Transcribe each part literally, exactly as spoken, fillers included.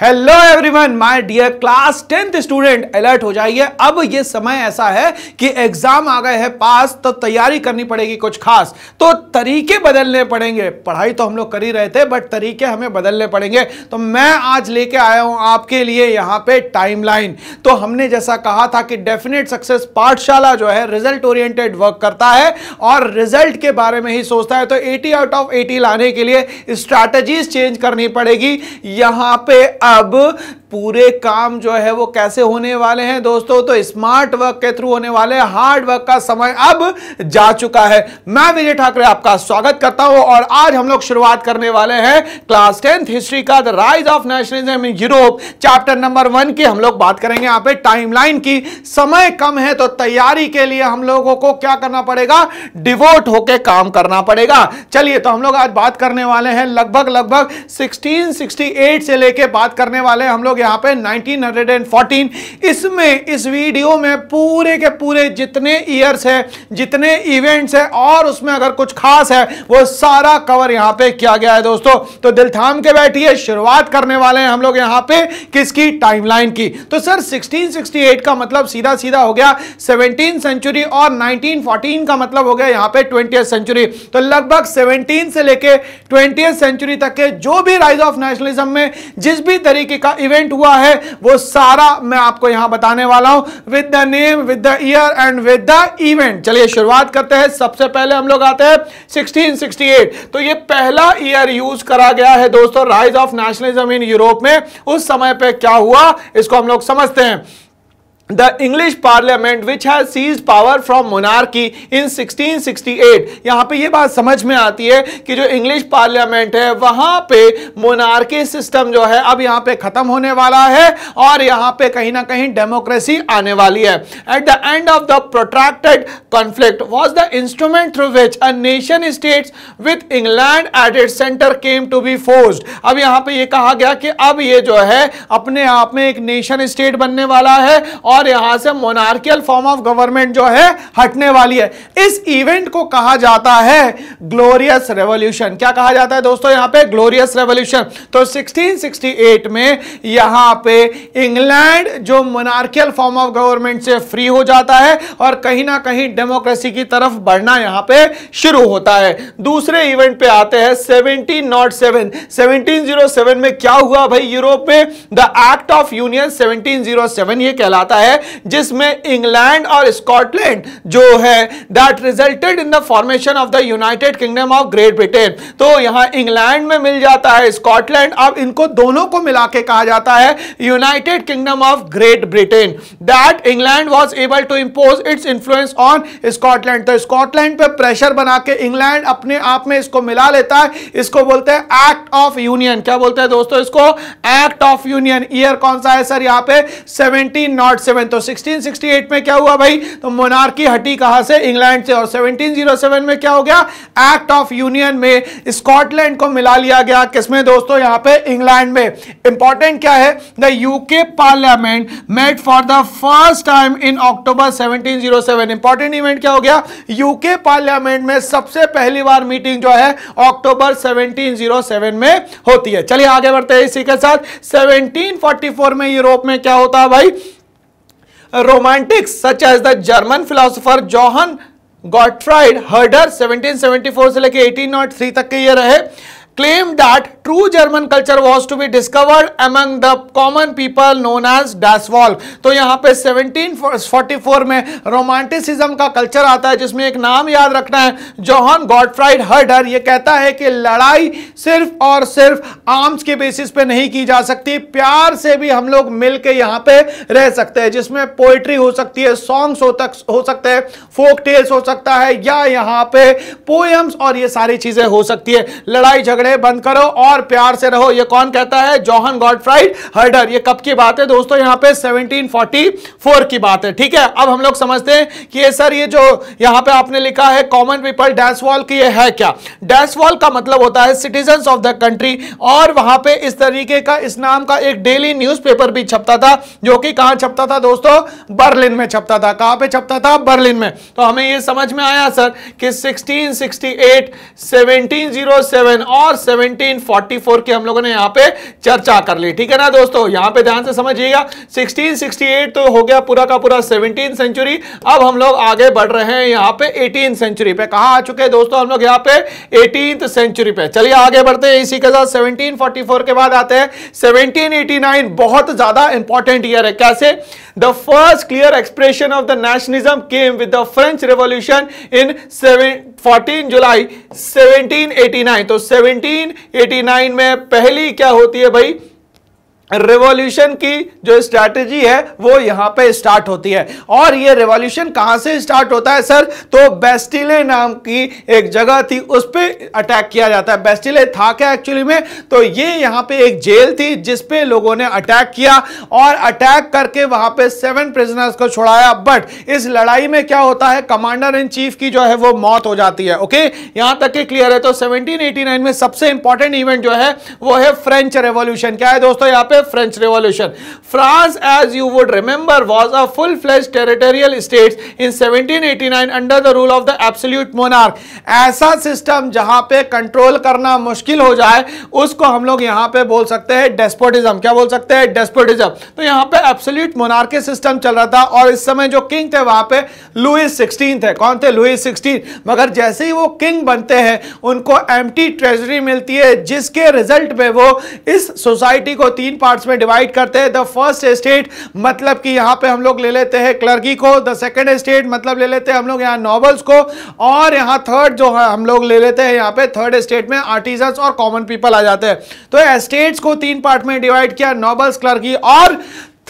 Hello everyone my dear class tenth student, alert हो जाइए। अब ये समय ऐसा है कि एग्जाम आ गए हैं पास, तो तैयारी करनी पड़ेगी कुछ खास, तो तरीके बदलने पड़ेंगे। पढ़ाई तो हम लोग कर ही रहे थे बट तरीके हमें बदलने पड़ेंगे। तो मैं आज लेके आया हूँ आपके लिए यहाँ पे टाइमलाइन। तो हमने जैसा कहा था कि डेफिनेट सक्सेस पाठशाला जो है रिजल्ट ओरिएंटेड वर्क करता है और रिजल्ट के बारे में ही सोचता है। तो एटी आउट ऑफ एटी लाने के लिए स्ट्रैटेजीज चेंज करनी पड़ेगी यहाँ पे। अब पूरे काम जो है वो कैसे होने वाले हैं दोस्तों, तो स्मार्ट वर्क के थ्रू होने वाले। हार्ड वर्क का समय अब जा चुका है। मैं विजय ठाकरे आपका स्वागत करता हूं और आज हम लोग शुरुआत करने वाले हैं क्लास टेंथ हिस्ट्री का, the rise of nationalism in Europe, chapter number one की हम लोग बात करेंगे यहाँ पे, टाइमलाइन की। समय कम है तो तैयारी के लिए हम लोगों को क्या करना पड़ेगा, डिवोट होकर काम करना पड़ेगा। चलिए, तो हम लोग आज बात करने वाले हैं लगभग लगभग सोलह सौ अड़सठ से लेके बात करने वाले हम लोग यहाँ पे नाइनटीन फोर्टीन। इसमें इस वीडियो में पूरे के पूरे जितने ईयर्स है, जितने इवेंट्स है और उसमें अगर कुछ खास है वो सारा कवर यहाँ पे किया गया है दोस्तों। तो दिल थाम के बैठिए, शुरुआत करने वाले हैं हम लोग यहाँ पे किसकी, टाइमलाइन की। तो सर सोलह सौ अड़सठ का मतलब सीधा सीधा हो गया सेवनटीन सेंचुरी और नाइनटीन फोर्टीन का मतलब हो गया यहाँ पे ट्वेंटियथ सेंचुरी। तो लगभग सेवनटीन से लेके ट्वेंटियथ सेंचुरी तक के जो भी राइज ऑफ नेशनलिज्म में जिस भी तरीके का इवेंट हुआ है वो सारा मैं आपको यहां बताने वाला हूं, with the name, with the year and with the event. चलिए शुरुआत करते हैं। सबसे पहले हम लोग आते हैं सोलह सौ अड़सठ। तो ये पहला ईयर यूज करा गया है दोस्तों rise of nationalism in Europe में। उस समय पे क्या हुआ इसको हम लोग समझते हैं। The English Parliament which has seized power from monarchy in सोलह सौ अड़सठ। यहाँ पे ये बात समझ में आती है कि जो इंग्लिश पार्लियामेंट है वहाँ पे मोनार्की सिस्टम जो है अब यहाँ पे खत्म होने वाला है और यहाँ पे कहीं ना कहीं डेमोक्रेसी आने वाली है। At the end of the protracted conflict was the instrument through which a nation states with England at its center came to be forged। अब यहाँ पे ये कहा गया कि अब ये जो है अपने आप में एक नेशन स्टेट बनने वाला है और यहां से मोनार्कियल फॉर्म ऑफ गवर्नमेंट जो है हटने वाली है। इस इवेंट को कहा जाता है ग्लोरियस रेवोल्यूशन। क्या कहा जाता है दोस्तों यहां पे, ग्लोरियस रेवोल्यूशन। तो सोलह सौ अड़सठ में यहां पे इंग्लैंड जो मोनार्कियल फॉर्म ऑफ गवर्नमेंट से फ्री हो जाता है और कहीं ना कहीं डेमोक्रेसी की तरफ बढ़ना यहां पे शुरू होता है। दूसरे इवेंट पे आते हैं seventeen o seven. Seventeen o seven में क्या हुआ भाई यूरोप में, the act of union seventeen o seven ये कहलाता है है जिसमें इंग्लैंड और स्कॉटलैंड जो है that resulted in the formation of the United Kingdom of Great Britain. तो यहां इंग्लैंड में मिल जाता है स्कॉटलैंड, अब इनको दोनों को मिला के कहा जाता है United Kingdom of Great Britain. That England was able to impose its influence on Scotland. तो स्कॉटलैंड पे प्रेशर बना के इंग्लैंड अपने आप में इसको मिला लेता है। इसको बोलते हैं एक्ट ऑफ यूनियन। क्या बोलते हैं दोस्तों इसको, एक्ट ऑफ यूनियन। ईयर कौन सा है सर यहाँ पे, सेवनटीन ओ सेवन। तो सोलह सौ अड़सठ में क्या हुआ भाई, तो मोनार्की हटी कहां से, इंग्लैंड से, और सेवनटीन ओ सेवन में क्या हो गया, एक्ट ऑफ यूनियन में स्कॉटलैंड को मिला लिया गया। किसमें दोस्तों यहां पे, इंग्लैंड में। इंपॉर्टेंट क्या है, the UK parliament met for the first time in October seventeen o seven. Important event क्या हो गया, यूके पार्लियामेंट में सबसे पहली बार मीटिंग जो है अक्टूबर सेवनटीन ओ सेवन में होती है। चलिए आगे बढ़ते हैं इसी के साथ। सेवनटीन फोर्टी फोर में यूरोप में क्या होता है भाई, romantics such as the German philosopher Johann Gottfried Herder seventeen seventy four से लेके एटीन ओ थ्री तक के ये रहे, claimed that true German culture was to be discovered among the common people known as Das Volk। तो यहाँ पे seventeen forty four में रोमांटिसिज्म का कल्चर आता है जिसमें एक नाम याद रखना है, जोहान गॉटफ्राइड हर्डर। ये कहता है कि लड़ाई सिर्फ और सिर्फ आर्म्स के बेसिस पे नहीं की जा सकती, प्यार से भी हम लोग मिल के यहाँ पे रह सकते हैं, जिसमें पोइट्री हो सकती है, सॉन्ग्स हो तक हो सकते हैं, फोक टेल्स हो सकता है या यहाँ पे पोएम्स, और ये सारी चीज़ें हो सकती है। लड़ाई झगड़े बंद करो और प्यार से रहो, ये कौन कहता है, जोहान गॉटफ्राइड हर्डर। ये कब की बात है दोस्तों यहाँ पे, सेवनटीन फोर्टी फोर की बात है। ठीक है, अब हम लोग समझते हैं कि ये सर ये जो यहाँ पे आपने लिखा है कॉमन पीपल डैश वॉल की, ये है क्या। डैश वॉल का मतलब होता है सिटीजंस ऑफ द कंट्री, और वहां पे इस तरीके का इस नाम का एक डेली न्यूज़पेपर भी छपता था, जो कि कहां छपता था दोस्तों, बर्लिन में छपता था। कहां पे छपता था, बर्लिन में। तो हमें ये समझ में आया सर कि सोलह सौ अड़सठ, सेवनटीन ओ सेवन और और सेवनटीन फोर्टी फोर की हम लोगों ने यहाँ पे चर्चा कर ली। ठीक है ना दोस्तों, यहाँ पे ध्यान से समझिएगा। सिक्सटीन सिक्सटी एट तो हो गया पूरा का पूरा सेवनटीन सेंचुरी। अब हम लोग आगे बढ़ रहे हैं यहाँ पे एटीन सेंचुरी पे। कहाँ आ चुके हैं दोस्तों हम लोग? यहाँ पे एटीन सेंचुरी पे। चलिए आगे बढ़ते हैं इसी के साथ। सेवनटीन फोर्टी फोर के बाद आते हैं सेवनटीन एटी नाइन। बहुत ज्यादा इंपॉर्टेंट ईयर है। कैसे? The first clear expression of the nationalism came with the French revolution in fourteen July seventeen eighty nine. तो सेवनटीन एटी नाइन में पहली क्या होती है भाई? रेवोल्यूशन की जो स्ट्रैटेजी है वो यहाँ पे स्टार्ट होती है। और ये रेवोल्यूशन कहाँ से स्टार्ट होता है सर? तो बेस्टिले नाम की एक जगह थी, उस पर अटैक किया जाता है। बेस्टिले था क्या एक्चुअली में? तो ये यहाँ पे एक जेल थी जिसपे लोगों ने अटैक किया और अटैक करके वहाँ पे सेवन प्रिजनर्स को छुड़ाया। बट इस लड़ाई में क्या होता है, कमांडर इन चीफ की जो है वो मौत हो जाती है। ओके, यहाँ तक के क्लियर है। तो सेवनटीन एटी नाइन में सबसे इंपॉर्टेंट इवेंट जो है वो है फ्रेंच रेवोल्यूशन। क्या है दोस्तों यहाँ पे? French revolution. France as you would remember was a full-fledged territorial state in seventeen eighty nine under the rule of the absolute monarch। ऐसा सिस्टम जहां पे कंट्रोल करना मुश्किल हो जाए उसको हम लोग यहां पे बोल सकते हैं डेस्पोटिज्म। क्या बोल सकते हैं? डेस्पोटिज्म। तो यहां पे एब्सोल्यूट मोनार्की सिस्टम चल रहा था और इस समय जो किंग थे वहां पे लुईस सिक्सटीन थे। कौन थे? Louis sixteen. मगर जैसे ही वो किंग बनते हैं उनको एम्प्टी ट्रेजरी मिलती है, जिसके रिजल्ट में वो इस सोसाइटी को तीन पार्ट्स में डिवाइड करते हैं। द फर्स्ट स्टेट मतलब कि यहाँ पे हम लोग ले लेते हैं क्लर्की को, द सेकंड स्टेट मतलब ले लेते हैं हम लोग यहाँ नॉबल्स को, और यहाँ थर्ड जो है हम लोग ले लेते हैं यहाँ पे थर्ड स्टेट में आर्टिजंस और कॉमन पीपल आ जाते हैं। तो स्टेट्स को तीन पार्ट में डिवाइड किया, नॉबल्स, क्लर्की और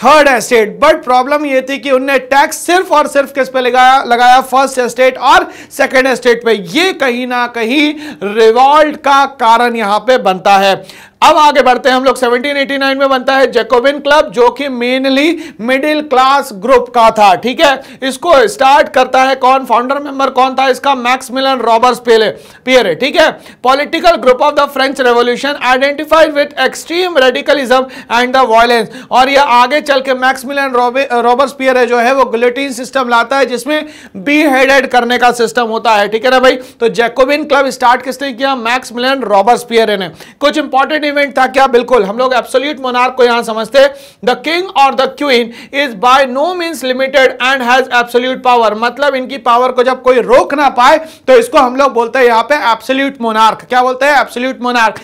थर्ड एस्टेट। बट प्रॉब्लम ये थी कि उनने टैक्स सिर्फ और सिर्फ किस पे लगाया लगाया फर्स्ट एस्टेट और सेकंड एस्टेट पे। ये कहीं ना कहीं रिवॉल्ट का कारण यहाँ पे बनता है। अब आगे बढ़ते हैं हम लोग। सेवनटीन एटी नाइन में बनता है जैकोबिन क्लब, जो कि मेनली मिडिल क्लास ग्रुप का था। ठीक है, इसको स्टार्ट करता है कौन? फाउंडर मेंबर कौन था इसका? Maximilian Robespierre. ठीक है, political group of the French revolution identified with extreme radicalism and the violence. और ये आगे चल के मैक्सिमिलियन रॉबर्स पियरे जो है वो गुलेटिन सिस्टम लाता है, जिसमें बी हेडेड करने का सिस्टम होता है। ठीक है ना भाई, तो जैकोबिन क्लब स्टार्ट किसने किया? मैक्सिमिलियन रॉबर्स पियरे ने। कुछ इंपॉर्टेंट इवेंट था क्या? बिल्कुल। हम लोग एब्सोल्यूट मोनार्क को यहां समझते हैं द किंग और the queen is by no means limited and has absolute power. मतलब इनकी पावर को जब कोई रोक ना पाए तो इसको हम लोग बोलते हैं यहां पे एब्सोल्यूट मोनार्क। क्या बोलते हैं? Absolute monarch.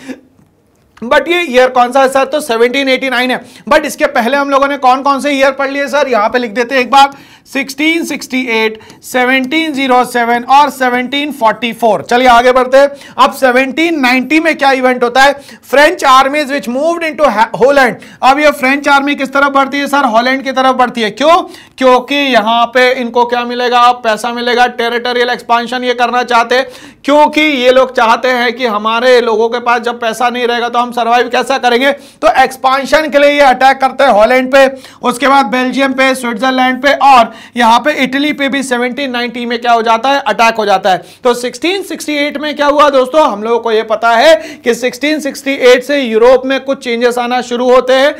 बट ये ईयर कौन सा है सर? तो सेवनटीन एटी नाइन है। बट इसके पहले हम लोगों ने कौन कौन से ईयर पढ़ लिए सर? यहां पे लिख देते हैं एक बार sixteen sixty eight, seventeen o seven और सेवनटीन फोर्टी फोर। चलिए आगे बढ़ते हैं। अब सेवनटीन नाइंटी में क्या इवेंट होता है? French armies which moved into Holland. अब ये फ्रेंच आर्मी किस तरफ बढ़ती है सर? हॉलैंड की तरफ बढ़ती है। क्यों? क्योंकि यहाँ पे इनको क्या मिलेगा? पैसा मिलेगा। टेरिटोरियल एक्सपांशन ये करना चाहते हैं, क्योंकि ये लोग चाहते हैं कि हमारे लोगों के पास जब पैसा नहीं रहेगा तो हम सर्वाइव कैसा करेंगे। तो एक्सपांशन के लिए ये अटैक करते हैं हॉलैंड पे, उसके बाद बेल्जियम पे, स्विट्जरलैंड पे और यहाँ पे इटली पे भी सेवनटीन नाइंटी में क्या हो जाता है? अटैक हो जाता है। तो सिक्सटीन सिक्सटी एट में क्या हुआ दोस्तों? हम लोगों को ये पता है कि सिक्सटीन सिक्सटी एट से यूरोप में कुछ चेंजेस आना शुरू होते हैं।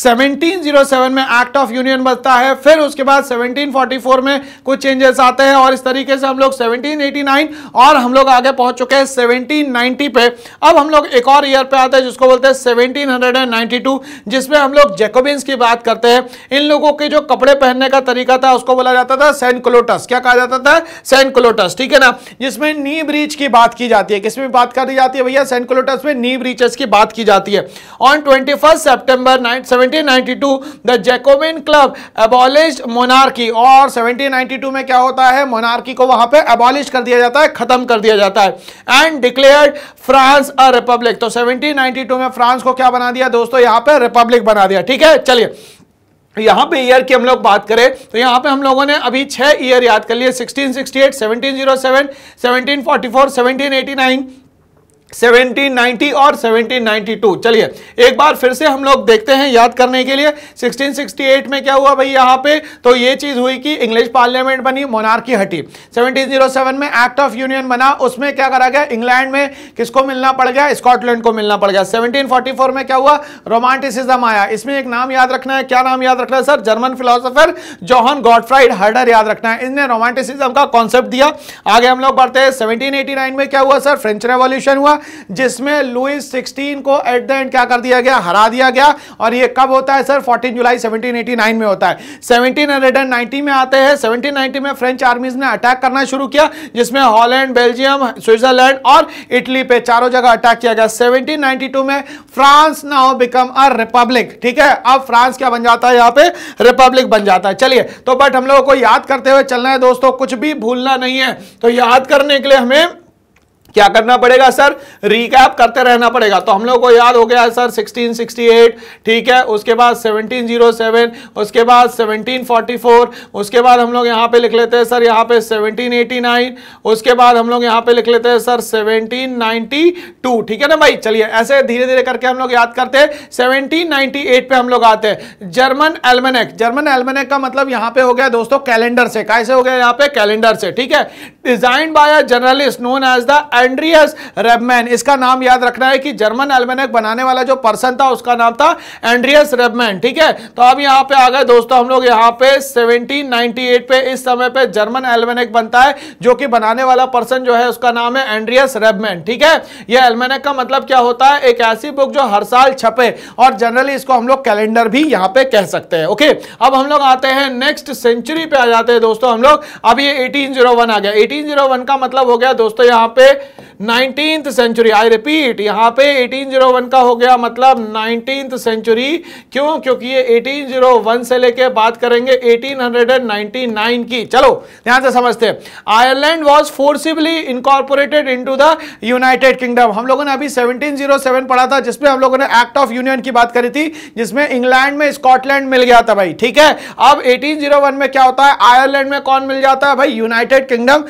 सेवनटीन ओ सेवन में एक्ट ऑफ यूनियन बनता है, फिर उसके बाद सेवनटीन फोर्टी फोर में कुछ चेंजेस आते हैं और इस तरीके से हम लोग सेवनटीन एटी नाइन और हम लोग आगे पहुंच चुके हैं सेवनटीन नाइंटी पे। अब हम लोग एक और ईयर पे आते हैं जिसको बोलते हैं सेवनटीन नाइंटी टू, जिसमें हम लोग जैकोबिन्स की बात करते हैं। इन लोगों के जो कपड़े पहनने का तरीका था उसको बोला जाता था सैनक्लोटस। क्या कहा जाता था? सैनक्लोटस। ठीक है ना, जिसमें नी ब्रीच की बात की जाती है। किसमें बात करी जाती है भैया? सैनक्लोटस में नी ब्रीचेस की बात की जाती है। On twenty first September seventeen ninety two the Jacobin club abolished monarchy. और सेवनटीन नाइंटी टू में क्या होता है? मोनार्की को वहां पे एबॉलिश कर दिया जाता है, खत्म कर दिया जाता है and declared France a republic. तो सेवनटीन नाइंटी टू में फ्रांस को क्या बना दिया दोस्तों? यहां पे रिपब्लिक बना दिया। ठीक है, चलिए यहाँ पे ईयर की हम लोग बात करें तो यहाँ पे हम लोगों ने अभी छह ईयर याद कर लिए। Sixteen sixty eight, seventeen o seven, seventeen forty four, seventeen eighty nine, seventeen ninety और सेवनटीन नाइंटी टू। चलिए एक बार फिर से हम लोग देखते हैं याद करने के लिए। सिक्सटीन सिक्सटी एट में क्या हुआ भाई यहाँ पे? तो ये चीज़ हुई कि इंग्लिश पार्लियामेंट बनी, मोनार्की हटी। सेवनटीन ओ सेवन में एक्ट ऑफ यूनियन बना, उसमें क्या करा गया? इंग्लैंड में किसको मिलना पड़ गया? स्कॉटलैंड को मिलना पड़ गया। सेवनटीन फोर्टी फोर में क्या हुआ? रोमांटिसिज्म आया। इसमें एक नाम याद रखना है। क्या नाम याद रखना है sir? German philosopher Johann Gottfried Herder याद रखना है। इसने रोमांटिसिज्म का कॉन्सेप्ट दिया। आगे हम लोग बढ़ते हैं। सेवनटीन एटी नाइन में क्या हुआ सर? फ्रेंच रेवोल्यूशन हुआ। जिसमें लुईस सिक्सटीन को एट द एंड क्या कर दिया गया, हरा दिया गया। और ये कब होता है सर? चौदह जुलाई सत्रह सौ नवासी में होता है। सत्रह सौ नब्बे में आते हैं। सत्रह सौ नब्बे में फ्रेंच आर्मीज ने अटैक करना शुरू किया, जिसमें हॉलैंड, बेल्जियम, स्विट्जरलैंड और इटली पे चारों जगह अटैक किया गया। सत्रह सौ बानवे में France now become a republic, ठीक है, अब फ्रांस क्या बन जाता है यहाँ पे, रिपब्लिक बन जाता है। चलिए तो बट हम लोगों को याद करते हुए चलना है दोस्तों, कुछ भी भूलना नहीं है। तो याद करने के लिए हमें क्या करना पड़ेगा सर? रिकैप करते रहना पड़ेगा। तो हम लोगों को याद हो गया है सर सोलह सौ अड़सठ, ठीक है, उसके बाद सत्रह सौ सात, उसके बाद सत्रह सौ चौवालीस, उसके बाद हम लोग यहाँ पे लिख लेते हैं सर यहाँ पे सत्रह सौ नवासी, उसके बाद हम लोग यहाँ पे लिख लेते हैं सर सत्रह सौ बानवे, ठीक है ना भाई। चलिए ऐसे धीरे धीरे करके हम लोग याद करते हैं। सत्रह सौ अट्ठानवे पे हम लोग आते हैं, जर्मन एल्मेनेक। जर्मन एल्मेनेक का मतलब यहाँ पे हो गया दोस्तों कैलेंडर से, कैसे हो गया यहाँ पे, कैलेंडर से, ठीक है। Designed by a journalist known as the Andreas Rebmann. इसका नाम याद रखना है कि जर्मन एल्मेनेक बनाने वाला जो पर्सन था उसका नाम था एंड्रियस रेबमैन, ठीक है। तो अब यहाँ पे आ गए दोस्तों हम लोग यहाँ पे सत्रह सौ अट्ठानवे पे, इस समय पे जर्मन एल्मेनेक बनता है, जो कि बनाने वाला पर्सन जो है उसका नाम है एंड्रियस रेबमैन, ठीक है। ये एल्मेनेक का मतलब क्या होता है, एक ऐसी बुक जो हर साल छपे, और जनरली इसको हम लोग कैलेंडर भी यहाँ पे कह सकते हैं। ओके, अब हम लोग आते हैं नेक्स्ट सेंचुरी पे आ जाते हैं दोस्तों हम लोग। अब ये अठारह सौ एक आ गया। अठारह सौ एक का मतलब हो गया दोस्तों यहाँ पे नाइनटीन्थ सेंचुरी। आई रिपीट, यहाँ पे अठारह सौ एक का हो गया मतलब नाइनटीन्थ सेंचुरी। क्यों? क्योंकि ये अठारह सौ एक से लेके बात करेंगे अठारह सौ निन्यानवे की। चलो ध्यान से समझते हैं। Ireland was forcibly incorporated into the United Kingdom. हम लोगों ने अभी सत्रह सौ सात पढ़ा था, जिसमें हम लोगों ने एक्ट ऑफ यूनियन की बात करी थी, जिसमें इंग्लैंड में स्कॉटलैंड मिल गया था भाई, ठीक है। अब अठारह सौ एक में क्या होता है, आयरलैंड में कौन मिल जाता है भाई, यूनाइटेड किंगडम,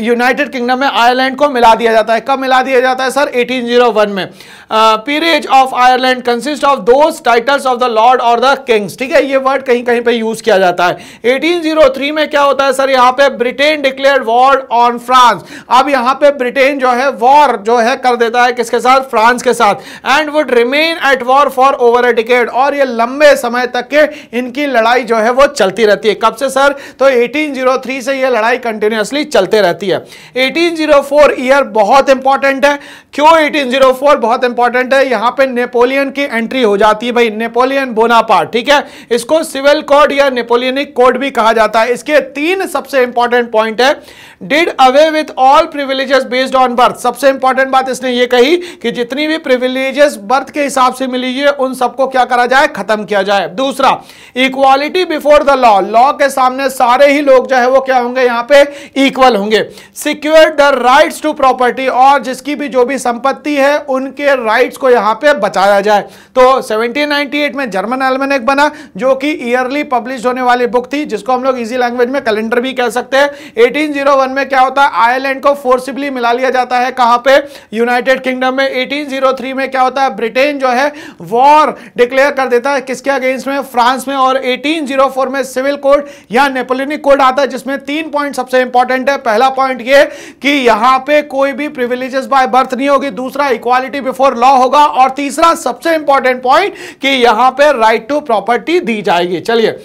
यूनाइटेड किंगडम में आयरलैंड को मिला दिया जाता है। कब मिला दिया जाता है सर? अठारह सौ एक में। Peerage of Ireland consist of those titles of the lord और द किंग्स, ठीक है, ये वर्ड कहीं कहीं पे यूज किया जाता है। अठारह सौ तीन में क्या होता है सर, यहाँ पे Britain declare war on France. अब यहाँ पे ब्रिटेन जो है वॉर जो है कर देता है किसके साथ, फ्रांस के साथ, and would remain at war for over a decade. और ये लंबे समय तक के इनकी लड़ाई जो है वो चलती रहती है। कब से सर? तो अठारह सौ तीन से ये लड़ाई कंटिन्यूअसली चलते रहती है। अठारह सौ चार ईयर बहुत इंपॉर्टेंट है। क्यों अठारह सौ चार बहुत इंपॉर्टेंट है? यहाँ पे नेपोलियन की एंट्री हो जाती है भाई, नेपोलियन बोनापार्ट, ठीक है। इसको सिविल कोड या नेपोलियनिक कोड भी कहा जाता है। इसके तीन सबसे इंपॉर्टेंट पॉइंट है, did away with all privileges based on birth. सबसे इंपॉर्टेंट बात इसने ये कही कि जितनी भी प्रिविलेजेस बर्थ के हिसाब से मिली है उन सबको क्या करा जाए, खत्म किया जाए। दूसरा, equality before the law. Law के सामने सारे ही लोग जो है वो क्या होंगे यहाँ पे, इक्वल होंगे। Secure the rights to property, और जिसकी भी जो भी संपत्ति है उनके राइट्स को यहाँ पे बचाया जाए। तो सत्रह सौ अट्ठानवे में जर्मन एल्मेनेक बना, जो कि ईयरली पब्लिश होने वाली बुक थी, जिसको हम लोग इजी लैंग्वेज में कैलेंडर भी कह सकते हैं। अठारह सौ एक में क्या होता है, आयरलैंड को फोर्सिबली मिला लिया जाता है, कहां पे, यूनाइटेड किंगडम में। अठारह सौ तीन में क्या होता है, ब्रिटेन जो है वॉर डिक्लेयर कर देता है किसके अगेंस्ट में, फ्रांस में। और अठारह सौ चार में सिविल कोड या नेपोलियनिक कोड आता है, जिसमें तीन पॉइंट सबसे इंपॉर्टेंट है। पहला पॉइंट ये कि यहां पे कोई भी प्रिविलेजेस बाय बर्थ नहीं होगी, दूसरा इक्वालिटी बिफोर लॉ होगा, और तीसरा सबसे इंपॉर्टेंट पॉइंट कि यहां पे राइट टू प्रॉपर्टी दी जाएगी। चलिए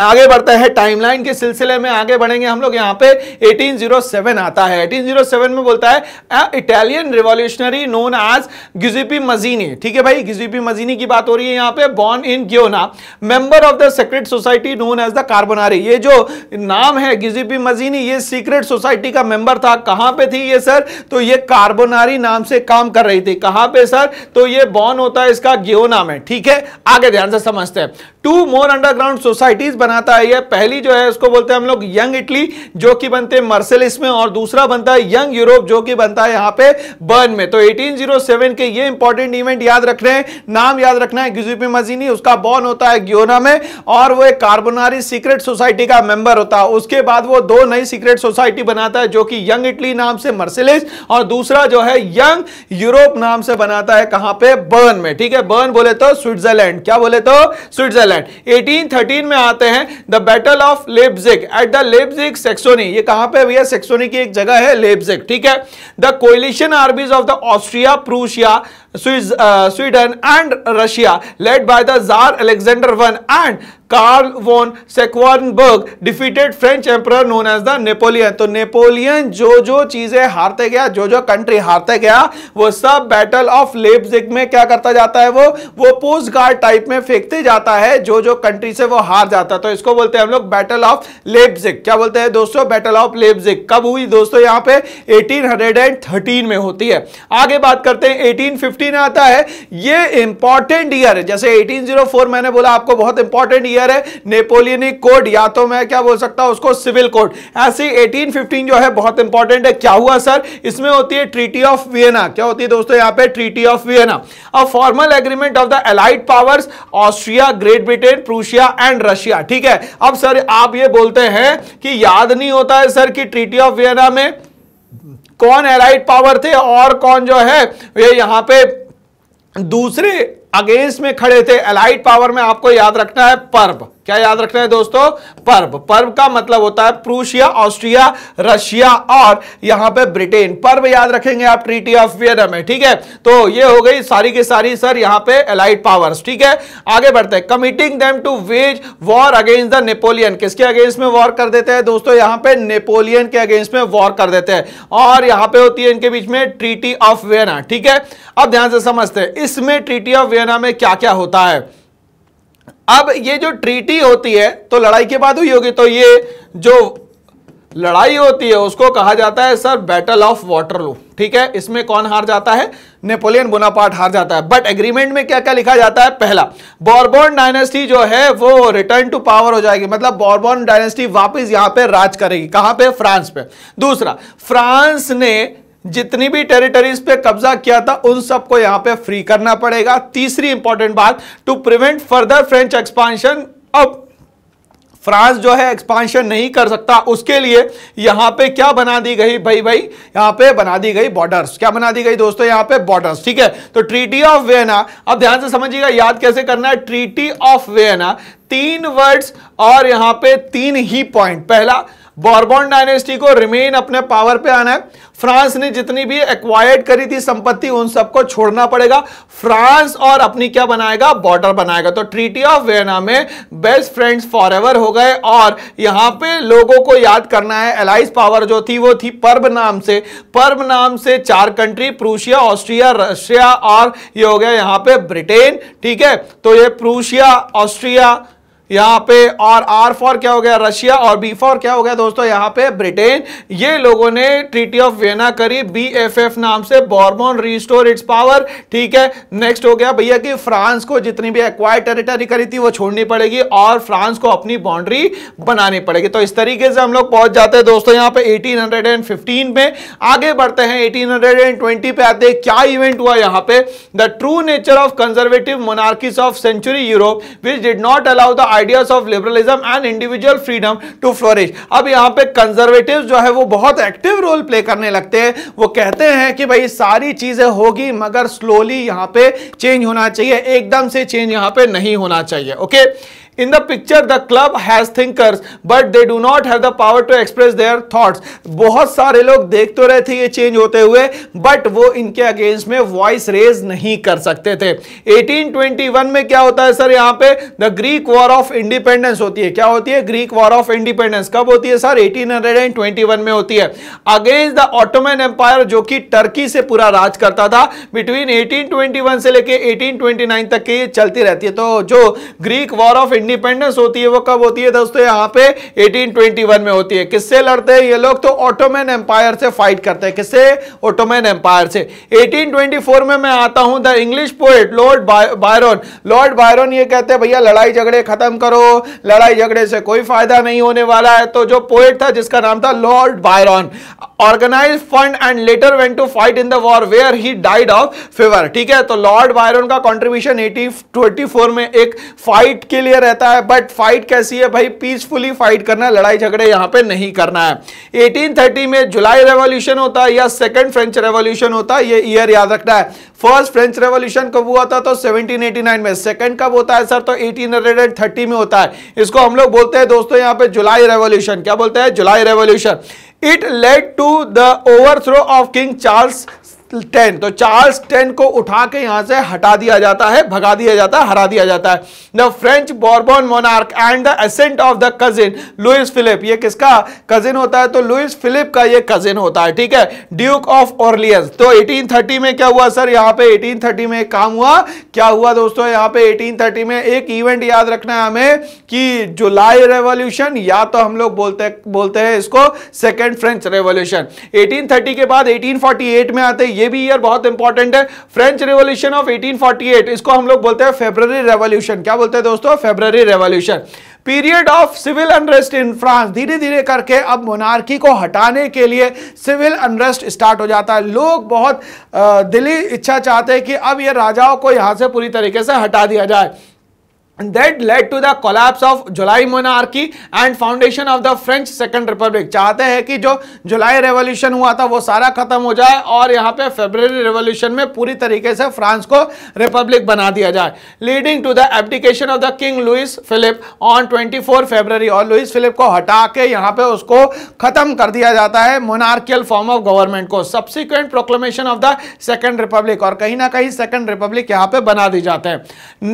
आगे बढ़ते हैं, टाइमलाइन के सिलसिले में आगे बढ़ेंगे हम लोग। यहाँ पे अठारह सौ सात आता है। अठारह सौ सात में बोलता है Italian revolutionary known as Giuseppe Mazzini, ठीक है भाई, गिुसेपे मज़िनी की बात हो रही है यहाँ पे। Born in Genoa, member of the secret society known as the Carbonari. ये जो नाम है गिुसेपे मज़िनी, ये सीक्रेट सोसाइटी का मेंबर था। कहाँ पे थी ये सर? तो ये कार्बोनारी नाम से काम कर रही थी। कहाँ पे सर? तो ये बॉर्न होता है इसका गियोना में, ठीक है। आगे ध्यान से समझते हैं। टू मोर अंडरग्राउंड सोसाइटीज बनाता है ये। पहली जो है उसको बोलते हैं हम लोग यंग इटली, जो कि बनते हैं मर्सेलिस में, और दूसरा बनता है यंग यूरोप, जो कि बनता है यहाँ पे बर्न में। तो अठारह सौ सात के ये इंपॉर्टेंट इवेंट याद रख रहे हैं, नाम याद रखना है गिुसेपे मज़िनी, उसका बॉर्न होता है गियोना में, और वो एक कार्बोनारी सीक्रेट सोसाइटी का मेंबर होता है। उसके बाद वो दो नई सीक्रेट सोसाइटी बनाता है, जो कि यंग इटली नाम से मर्सेलिस, और दूसरा जो है यंग यूरोप नाम से बनाता है, कहां पे, बर्न में, ठीक है। बर्न बोले तो स्विट्जरलैंड, क्या बोले तो स्विट्जरलैंड। अठारह सौ तेरह में आते हैं the battle of Leipzig at the Leipzig Saxony. ये कहां पे भैया, सैक्सोनी की एक जगह है लेप्जिग, ठीक है। The coalition armies of the Austria, Prussia, Sweden and Russia led by the tsar Alexander one and Karl von Schwarzenberg defeated French emperor known as the Napoleon. तो नेपोलियन जो जो चीजें हारते गया, जो जो कंट्री हारते गया, वो सब बैटल ऑफ लेप्जिग में क्या करता जाता है, वो वो पोस्ट गार्ड टाइप में फेंकते जाता है जो जो कंट्री से वो हार जाता है। तो इसको बोलते हैं हम लोग बैटल ऑफ लेप्जिग। क्या बोलते हैं दोस्तों? Battle of Leipzig. कब हुई दोस्तों? यहाँ पे अठारह सौ तेरह में होती है। आगे बात करते हैं अठारह सौ पंद्रह आता है, ये इंपॉर्टेंट ईयर है। जैसे अठारह सौ चार मैंने बोला आपको बहुत इंपॉर्टेंट ईयर है, नेपोलियनिक कोड या तो मैं क्या बोल सकता हूं उसको सिविल कोड, ऐसे अठारह सौ पंद्रह जो है बहुत इंपॉर्टेंट है। क्या हुआ सर? इसमें होती है ट्रीटी ऑफ वियना। क्या होती है दोस्तों यहाँ पे? Treaty of Vienna. A formal agreement of the allied powers Austria, Great Britain, Prussia and Russia. ठीक है, अब सर आप ये बोलते हैं कि याद नहीं होता है सर कि ट्रीटी ऑफ वियना में कौन एलाइड पावर थे और कौन जो है ये यहाँ पे दूसरे अगेंस्ट में खड़े थे। एलाइड पावर में आपको याद रखना है पर्ब। क्या याद रखना है दोस्तों? पर्ब। पर्ब का मतलब होता है प्रूशिया, ऑस्ट्रिया, रशिया और यहाँ पे ब्रिटेन। पर्ब याद रखेंगे आप ट्रीटी ऑफ वियना में। ठीक है, तो ये हो गई सारी की सारी सर यहाँ पे एलाइड पावर्स। ठीक है, आगे बढ़ते हैं। Committing them to wage war against the Napoleon. किसके अगेंस्ट में वॉर कर देते हैं दोस्तों? यहाँ पे नेपोलियन के अगेंस्ट में वॉर कर देते हैं और यहाँ पे होती है इनके बीच में ट्रीटी ऑफ वियना। ठीक है, अब ध्यान से समझते हैं इसमें ट्रीटी ऑफ वियना में क्या क्या होता है। अब ये जो ट्रीटी होती है तो लड़ाई के बाद हुई होगी, तो ये जो लड़ाई होती है उसको कहा जाता है सर बैटल ऑफ वाटरलू। ठीक है, इसमें कौन हार जाता है? नेपोलियन बोनापार्ट हार जाता है। बट एग्रीमेंट में क्या क्या लिखा जाता है? पहला, बॉर्बन डायनेस्टी जो है वो रिटर्न टू पावर हो जाएगी, मतलब बॉर्बन डायनेस्टी वापस यहां पे राज करेगी। कहां पे? फ्रांस पे। दूसरा, फ्रांस ने जितनी भी टेरिटरीज पे कब्जा किया था उन सबको यहां पे फ्री करना पड़ेगा। तीसरी इंपॉर्टेंट बात, to prevent further French expansion. अब फ्रांस जो है एक्सपांशन नहीं कर सकता, उसके लिए यहाँ पे क्या बना दी गई भाई भाई यहाँ पे बना दी गई बॉर्डर्स। क्या बना दी गई दोस्तों? यहाँ पे बॉर्डर्स। ठीक है, तो ट्रीटी ऑफ वियना, अब ध्यान से समझिएगा याद कैसे करना है। ट्रीटी ऑफ वियना, तीन वर्ड्स और यहाँ पे तीन ही पॉइंट। पहला, बॉर्बन डायनेस्टी को रिमेन अपने पावर पे आना है। फ्रांस ने जितनी भी एक्वायर्ड करी थी संपत्ति उन सबको छोड़ना पड़ेगा। फ्रांस और अपनी क्या बनाएगा? बॉर्डर बनाएगा। तो ट्रीटी ऑफ वियना में बेस्ट फ्रेंड्स फॉरएवर हो गए और यहाँ पे लोगों को याद करना है एलाइज पावर जो थी वो थी पर्ब नाम से। पर्ब नाम से चार कंट्री, प्रूशिया, ऑस्ट्रिया, रशिया और ये हो गया यहाँ पे ब्रिटेन। ठीक है, तो ये प्रूशिया, ऑस्ट्रिया यहाँ पे और आर फॉर क्या हो गया? रशिया और बी फॉर क्या हो गया दोस्तों? यहाँ पे ब्रिटेन। ये लोगों ने ट्रीटी ऑफ वियना करी बी एफ एफ नाम से, बॉर्बन रिस्टोर इट्स पावर। ठीक है, नेक्स्ट हो गया भैया कि फ्रांस को जितनी भी एक्वायर्ड टेरिटरी करी थी वो छोड़नी पड़ेगी और फ्रांस को अपनी बाउंड्री बनानी पड़ेगी। तो इस तरीके से हम लोग पहुंच जाते हैं दोस्तों यहाँ पे अठारह सौ पंद्रह में। आगे बढ़ते हैं अठारह सौ बीस पे आते हैं। क्या इवेंट हुआ यहाँ पे? The true nature of conservative monarchies of century Europe which did not allow the Ideas of liberalism and individual freedom to flourish। अब यहाँ पे कंजर्वेटिव जो है वो बहुत एक्टिव रोल प्ले करने लगते हैं। वो कहते हैं कि भाई सारी चीजें होगी मगर स्लोली यहाँ पे चेंज होना चाहिए, एकदम से चेंज यहाँ पे नहीं होना चाहिए। Okay, in the picture the club has thinkers but they do not have the power to express their thoughts. बहुत सारे लोग देख तो रहे थे ये चेंज होते हुए बट वो इनके अगेंस्ट में वॉइस रेज नहीं कर सकते थे। अठारह सौ इक्कीस में क्या होता है सर यहाँ पे? The Greek war of independence होती है। क्या होती है? Greek war of independence. कब होती है सर? अठारह सौ इक्कीस में होती है, अगेंस्ट द ऑटोमन एम्पायर जो कि टर्की से पूरा राज करता था। बिटवीन अठारह सौ इक्कीस से लेके अठारह सौ उनतीस तक के चलती रहती है। तो जो ग्रीक वॉर ऑफ इंडिपेंडेंस होती है वो कब होती है दोस्तों? यहाँ पे अठारह सौ इक्कीस में होती है। किससे लड़ते हैं ये लोग? तो ऑटोमन एम्पायर से फाइट करते हैं। किससे? ऑटोमन एम्पायर से। अठारह सौ चौबीस में मैं आता हूं, the English poet Lord Byron, Lord Byron ये कहते हैं भैया लड़ाई झगड़े खत्म करो, लड़ाई झगड़े से कोई फायदा नहीं होने वाला है। तो जो पोएट था जिसका नाम था Lord Byron, organise fund and later went to fight in the war where he died of fever. ठीक है, तो लॉर्ड बायरन का कंट्रीब्यूशन अठारह सौ चौबीस में एक फाइट के लिए रहता है। बट फाइट कैसी है भाई? पीसफुली फाइट करना, लड़ाई झगड़े यहाँ पे नहीं करना है। अठारह सौ तीस में जुलाई रेवोल्यूशन होता है या सेकंड फ्रेंच रेवोल्यूशन होता है, ये ईयर याद रखना है। फर्स्ट फ्रेंच रेवोल्यूशन कब हुआ था? तो सत्रह सौ नवासी में। सेकंड कब होता है सर? तो अठारह सौ तीस में होता है। इसको हम लोग बोलते हैं दोस्तों यहाँ पे जुलाई रेवोल्यूशन। क्या बोलते हैं? July revolution. It led to the overthrow of king Charles ten, तो चार्ल्स टेन को उठा के यहां से हटा दिया जाता है, भगा दिया जाता है, हरा दिया जाता है। The French Bourbon monarch and the ascent of the cousin Louis Philippe, ये किसका कजिन होता है, तो लुइस फिलिप का ये कजिन होता है, ठीक है, ड्यूक ऑफ ऑर्लियंस। तो एटीन थर्टी में क्या हुआ सर, यहाँ पे एटीन थर्टी में काम हुआ, क्या हुआ दोस्तों यहाँ पे एटीन थर्टी में एक इवेंट याद रखना है हमें कि जुलाई रेवोल्यूशन, या तो हम लोग बोलते बोलते हैं इसको second French revolution. Eighteen thirty के बाद एटीन फोर्टी एट में आते हैं, ये भी ईयर बहुत इंपॉर्टेंट है, French revolution of eighteen forty eight, इसको हम लोग बोलते हैं फेब्रुअरी रेवोल्यूशन। क्या बोलते हैं दोस्तों, February revolution. Period of civil unrest in France, धीरे धीरे करके अब मोनार्की को हटाने के लिए सिविल अनरेस्ट स्टार्ट हो जाता है, लोग बहुत दिली इच्छा चाहते हैं कि अब ये राजाओं को यहाँ से पूरी तरीके से हटा दिया जाए। That led to the collapse of July monarchy and foundation of the French Second Republic। चाहते हैं कि जो जुलाई रेवोल्यूशन हुआ था वो सारा खत्म हो जाए और यहाँ पे फरवरी रेवोल्यूशन में पूरी तरीके से फ्रांस को रिपब्लिक बना दिया जाए। Leading to the abdication of the king Louis Philippe on twenty four February, और लुइस फिलिप को हटा के यहाँ पे उसको खत्म कर दिया जाता है मोनार्कियल फॉर्म ऑफ गवर्नमेंट को। Subsequent proclamation of the second republic, और कहीं ना कहीं सेकेंड रिपब्लिक यहाँ पे बना दी जाते हैं।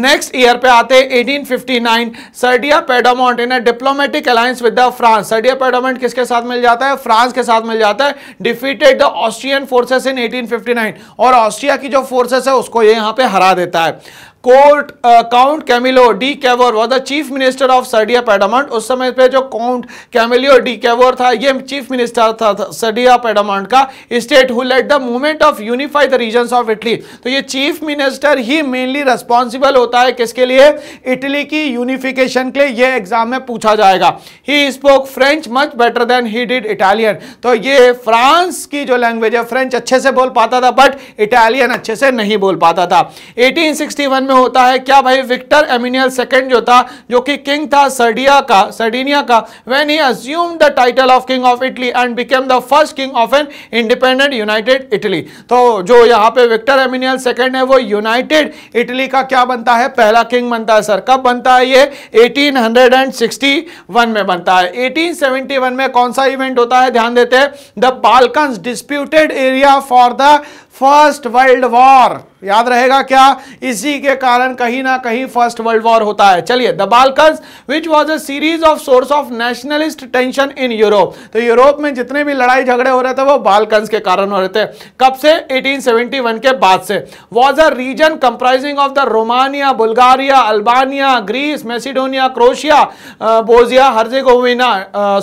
नेक्स्ट ईयर पे आते हैं eighteen fifty nine, Sardinia Piedmont in a diplomatic alliance with the France. Sardinia Piedmont किसके साथ मिल जाता है, फ्रांस के साथ मिल जाता है। Defeated the Austrian forces in eighteen fifty nine, और ऑस्ट्रिया की जो फोर्सेस है उसको ये यहाँ पे हरा देता है। Court count Camillo de Cavour was the chief minister of Sardinia Piedmont, उस समय पे जो काउंट कैमिलो डी कैवोर था ये चीफ मिनिस्टर था, था सर्डिया पेडोमोंट का। State who led the movement of unify the regions of Italy, तो ये चीफ मिनिस्टर ही मेनली रेस्पॉन्सिबल होता है किसके लिए, इटली की यूनिफिकेशन के लिए, ये एग्जाम में पूछा जाएगा। He spoke French much better than he did Italian, तो ये फ्रांस की जो लैंग्वेज है फ्रेंच अच्छे से बोल पाता था बट इटालियन अच्छे से नहीं बोल पाता था। एटीन सिक्सटी वन में होता है क्या भाई, विक्टर एमिनियल सेकंड जो था, जो कि किंग था सर्डिया का, सर्डिनिया का, when he assumed the title of king of Italy and became the first king of an independent united Italy. तो जो यहाँ पे विक्टर एमिनियल सेकंड है वो यूनाइटेड इटली का क्या बनता है, पहला किंग बनता है। सर कब बनता है ये, एटीन सिक्सटी वन में बनता है। एटीन सेवेंटी वन में कौन सा इवेंट होता है, ध्यान देते हैं, the Balkans disputed area for the first world war, याद रहेगा क्या, इसी के कारण कहीं ना कहीं फर्स्ट वर्ल्ड वॉर होता है। चलिए, the Balkans which was a series of source of nationalist tension in Europe, तो यूरोप में जितने भी लड़ाई झगड़े हो रहे थे वो बाल्कन्स के कारण हो रहे थे। कब से, एटीन सेवेंटी वन के बाद से। Was a region comprising of the Romania, Bulgaria, Albania, Greece, Macedonia, Croatia, Bosnia Herzegovina,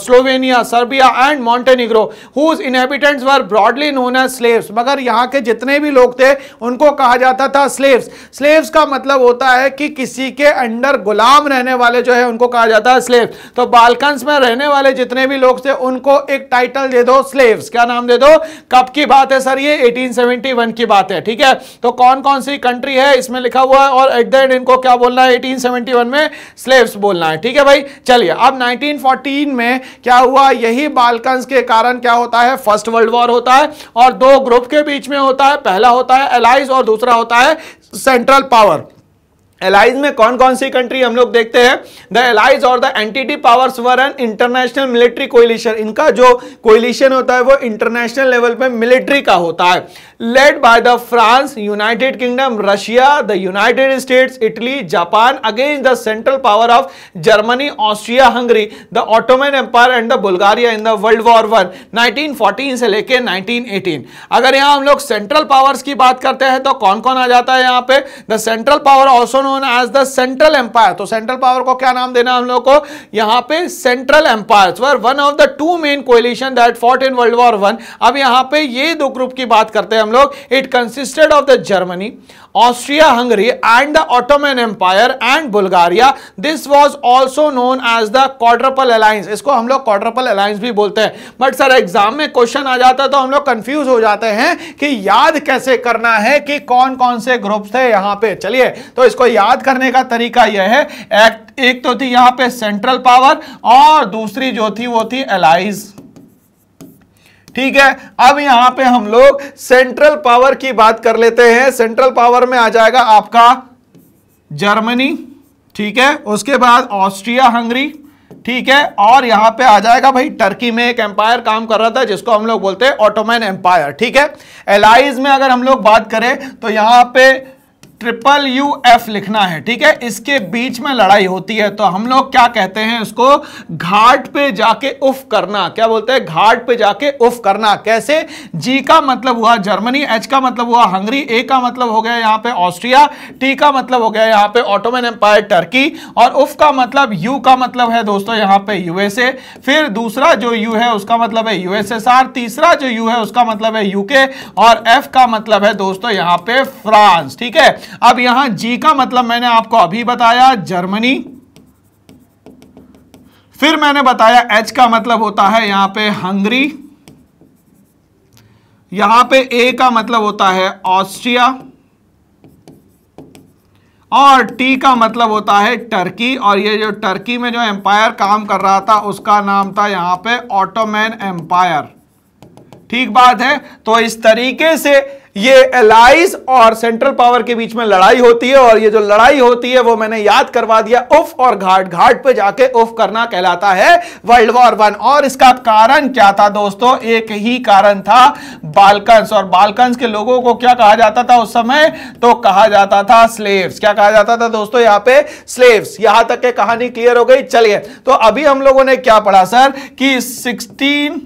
Slovenia, Serbia and Montenegro, whose inhabitants were broadly known as Slavs, मगर यहाँ के जितने भी लोग थे उनको कहा जाता था स्लेव्स। स्लेव्स का मतलब होता है कि किसी के अंडर गुलाम रहने वाले जो है उनको कहा जाता है स्लेव्स। तो बाल्कन्स में रहने वाले जितने भी लोग थे उनको एक टाइटल दे दो स्लेव्स, क्या नाम दे दो। कब की बात है सर ये, एटीन सेवेंटी वन की बात है, ठीक है। तो कौन कौन सी कंट्री है इसमें लिखा हुआ है, और एट द एंड इनको क्या बोलना है, एटीन सेवेंटी वन में स्लेव्स बोलना है, ठीक है भाई। चलिए, अब नाइनटीन फोर्टीन में क्या हुआ, यही बाल्कन्स के कारण क्या होता है, फर्स्ट वर्ल्ड वॉर होता है, और दो ग्रुप के बीच में होता है, पहला होता है एलाइज और दूसरा होता है सेंट्रल पावर। एलाइज में कौन कौन सी कंट्री हम लोग देखते हैं, द एलाइज और the entente powers were an international military coalition, इनका जो कोएलिशन होता है वो इंटरनेशनल लेवल पे मिलिट्री का होता है। Led by the France, United Kingdom, Russia, the United States, Italy, Japan, against the central power of Germany, Austria Hungary, the Ottoman empire and the Bulgaria in the world war one, nineteen fourteen से लेके nineteen eighteen. अगर यहाँ हम लोग central powers की बात करते हैं तो कौन कौन आ जाता है यहाँ पे, the central power also known as the central empire, तो सेंट्रल पावर को क्या नाम देना हम लोग को, यहाँ पे central empires were one of the two main coalition that fought in world war one. अब यहाँ पे ये दो ग्रुप की बात करते हैं हम लोग, it consisted of the Germany, Austria Hungary and the Ottoman empire and Bulgaria. This was also known as the quadruple alliance, इसको हम लोग क्वाड्रपल अलायंस भी बोलते हैं। बट सर एग्जाम में क्वेश्चन आ जाता है तो हम लोग कंफ्यूज हो जाते हैं कि याद कैसे करना है कि कौन कौन से ग्रुप थे यहाँ पे। चलिए, तो इसको याद करने का तरीका यह है, एक, एक तो थी यहाँ पे सेंट्रल पावर और दूसरी जो थी वो थी एलाइज, ठीक है। अब यहां पे हम लोग सेंट्रल पावर की बात कर लेते हैं। सेंट्रल पावर में आ जाएगा आपका जर्मनी, ठीक है, उसके बाद ऑस्ट्रिया हंगरी, ठीक है। और यहां पे आ जाएगा भाई टर्की में एक एम्पायर काम कर रहा था जिसको हम लोग बोलते हैं ऑटोमन एम्पायर, ठीक है। एलाइज में अगर हम लोग बात करें तो यहां पे ट्रिपल यू एफ लिखना है, ठीक है। इसके बीच में लड़ाई होती है तो हम लोग क्या कहते हैं उसको, घाट पे जाके उफ करना। क्या बोलते हैं, घाट पे जाके उफ करना। कैसे, जी का मतलब हुआ जर्मनी, एच का मतलब हुआ हंगरी, ए का मतलब हो गया यहाँ पे ऑस्ट्रिया, टी का मतलब हो गया यहाँ पे ऑटोमन एम्पायर टर्की, और उफ का मतलब, यू का मतलब है दोस्तों यहाँ पे यूएसए, फिर दूसरा जो यू है उसका मतलब है यूएसएसआर, तीसरा जो यू है उसका मतलब है यूके, और एफ का मतलब है दोस्तों यहाँ पे फ्रांस, ठीक है। अब यहां जी का मतलब मैंने आपको अभी बताया जर्मनी, फिर मैंने बताया एच का मतलब होता है यहां पे हंगरी, यहां पे ए का मतलब होता है ऑस्ट्रिया, और टी का मतलब होता है टर्की, और ये जो टर्की में जो एम्पायर काम कर रहा था उसका नाम था यहां पे ऑटोमन एम्पायर, ठीक बात है। तो इस तरीके से ये एलाइज और सेंट्रल पावर के बीच में लड़ाई होती है, और ये जो लड़ाई होती है वो मैंने याद करवा दिया, उफ और घाट, घाट पे जाके उफ करना कहलाता है वर्ल्ड वॉर वन। और इसका कारण क्या था दोस्तों, एक ही कारण था, बाल्कन्स। और बाल्कन्स के लोगों को क्या कहा जाता था उस समय, तो कहा जाता था स्लेव्स। क्या कहा जाता था दोस्तों यहाँ पे, स्लेव्स। यहां तक के कहानी क्लियर हो गई। चलिए तो अभी हम लोगों ने क्या पढ़ा सर कि सिक्सटीन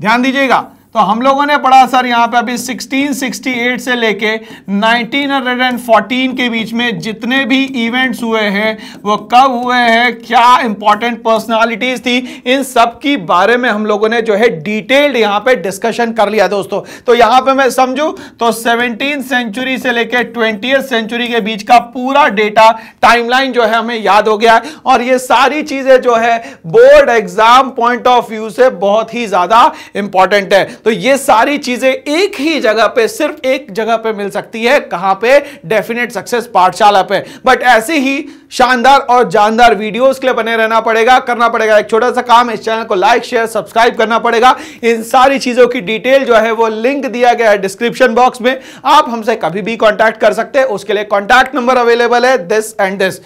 ध्यान दीजिएगा तो हम लोगों ने पढ़ा सर यहाँ पे अभी सोलह सौ अड़सठ से लेके उन्नीस सौ चौदह के बीच में जितने भी इवेंट्स हुए हैं वो कब हुए हैं, क्या इंपॉर्टेंट पर्सनालिटीज थी, इन सब की बारे में हम लोगों ने जो है डिटेल्ड यहाँ पे डिस्कशन कर लिया दोस्तों। तो यहाँ पे मैं समझू तो सेवनटीन सेंचुरी से लेके ट्वेंटियथ सेंचुरी के बीच का पूरा डेटा टाइमलाइन जो है हमें याद हो गया, और ये सारी चीजें जो है board exam point of view से बहुत ही ज्यादा इंपॉर्टेंट है। तो ये सारी चीजें एक ही जगह पे, सिर्फ एक जगह पे मिल सकती है, कहां पे, डेफिनेट सक्सेस पाठशाला पे। बट ऐसे ही शानदार और जानदार वीडियोस के लिए बने रहना पड़ेगा, करना पड़ेगा एक छोटा सा काम, इस चैनल को लाइक शेयर सब्सक्राइब करना पड़ेगा। इन सारी चीजों की डिटेल जो है वो लिंक दिया गया है डिस्क्रिप्शन बॉक्स में, आप हमसे कभी भी कॉन्टैक्ट कर सकते हैं, उसके लिए कॉन्टैक्ट नंबर अवेलेबल है, दिस एंड दिस।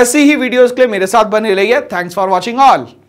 ऐसी ही वीडियोज के लिए मेरे साथ बने रहिए। Thanks for watching all.